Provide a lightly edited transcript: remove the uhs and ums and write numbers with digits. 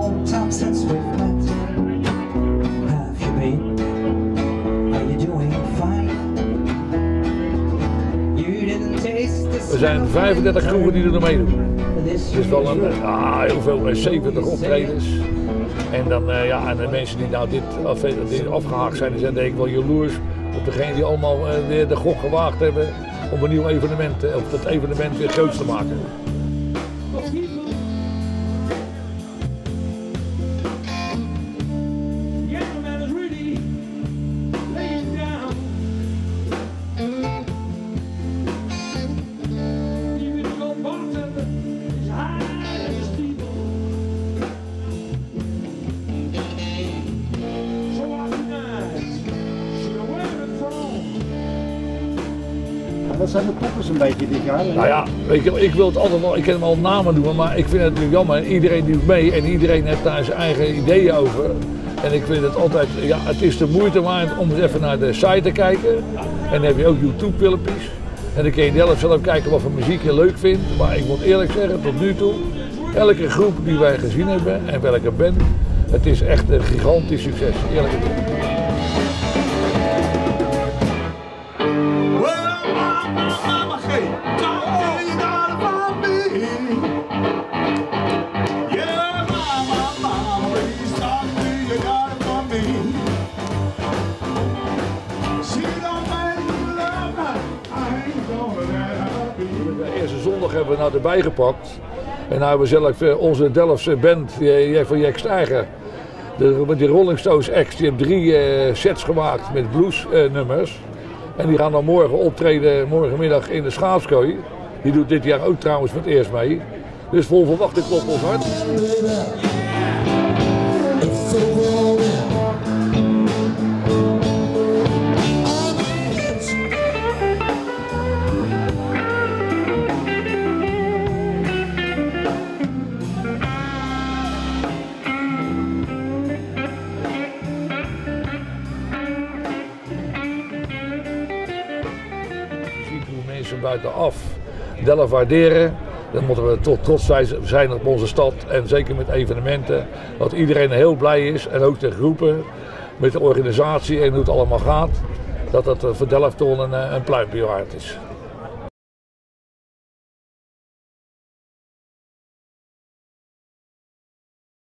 all the time since we've met. Have you been? Are you doing fine? You didn't taste the. We zijn 35 kroegen die er meedoen. Het is wel een, heel veel, 70 optredens. En dan ja, en de mensen die nou dit afgehaakt zijn, die zijn denk ik wel jaloers op degene die allemaal weer de gok gewaagd hebben om een nieuw evenement, of dat evenement weer groot te maken. Dat zijn de poppers een beetje dit jaar. Nou ja, weet je, ik wil het altijd wel, ik kan hem al namen doen, maar ik vind het nu jammer. Iedereen doet mee en iedereen heeft daar zijn eigen ideeën over. En ik vind het altijd, ja, het is de moeite waard om eens even naar de site te kijken. En dan heb je ook YouTube filmpjes. En dan kun je zelf kijken wat voor muziek je leuk vindt. Maar ik moet eerlijk zeggen, tot nu toe, elke groep die wij gezien hebben en welke band, het is echt een gigantisch succes. Eerlijk gezegd. Zondag hebben we nou erbij gepakt en nou hebben we zelf onze Delftse band, Jijk van Jack Steiger, die Rolling Stones acts, die hebben 3 sets gemaakt met bluesnummers en die gaan dan morgen optreden, morgenmiddag in de Schaapskooi. Die doet dit jaar ook trouwens met eerst mee, dus vol verwachting klopt ons hart. Buitenaf Delft waarderen, dan moeten we toch trots zijn op onze stad en zeker met evenementen, dat iedereen heel blij is en ook de groepen met de organisatie en hoe het allemaal gaat, dat voor Delft toch een pluimpje waard is.